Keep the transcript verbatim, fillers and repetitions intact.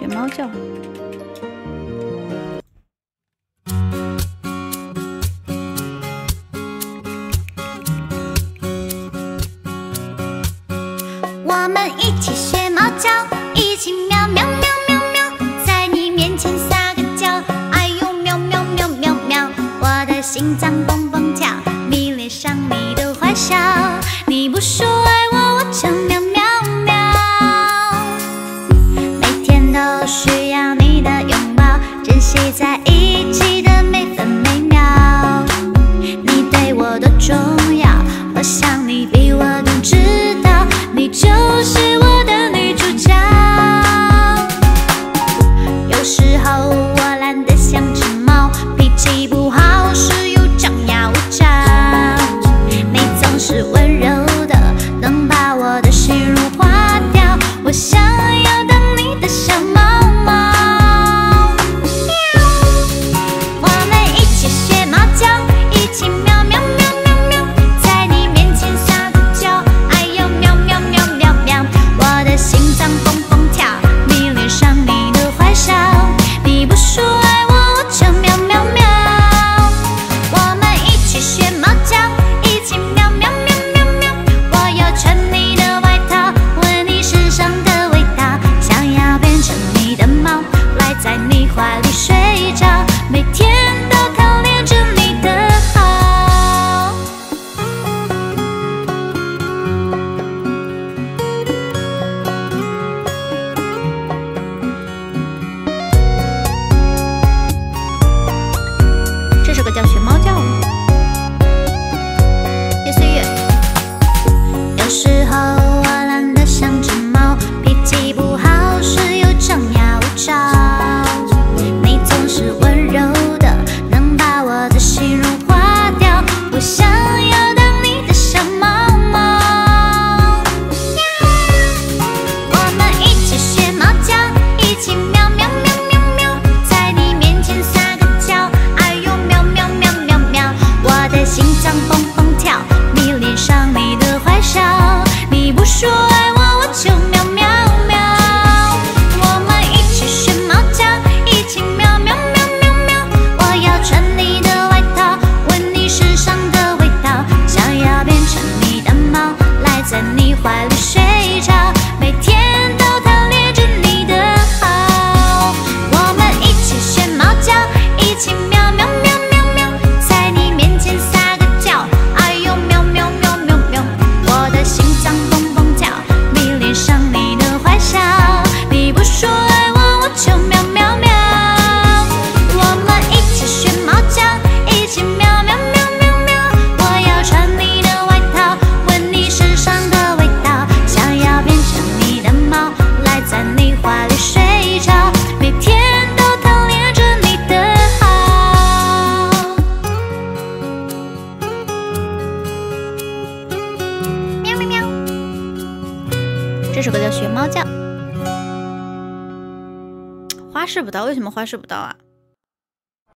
学猫叫。 心脏蹦蹦跳，迷恋上你的坏笑。你不说爱我，我就喵喵喵。每天都需要你的拥抱，珍惜在一起的每分每秒。你对我多重要，我想你比我更知道。你就是我的女主角。有时候我懒得像只猫，脾气不好。 是温柔的，能把我的心融化掉。我想要当你的小猫猫，喵！我们一起学猫叫，一起喵喵喵喵喵，在你面前撒个娇，哎呦喵喵喵喵喵，我的心脏蹦蹦跳，迷恋上你的坏笑，你不说爱我，我就喵喵喵。我们一起学猫叫，一起喵。 这首歌叫《学猫叫》，花式不到，为什么花式不到啊？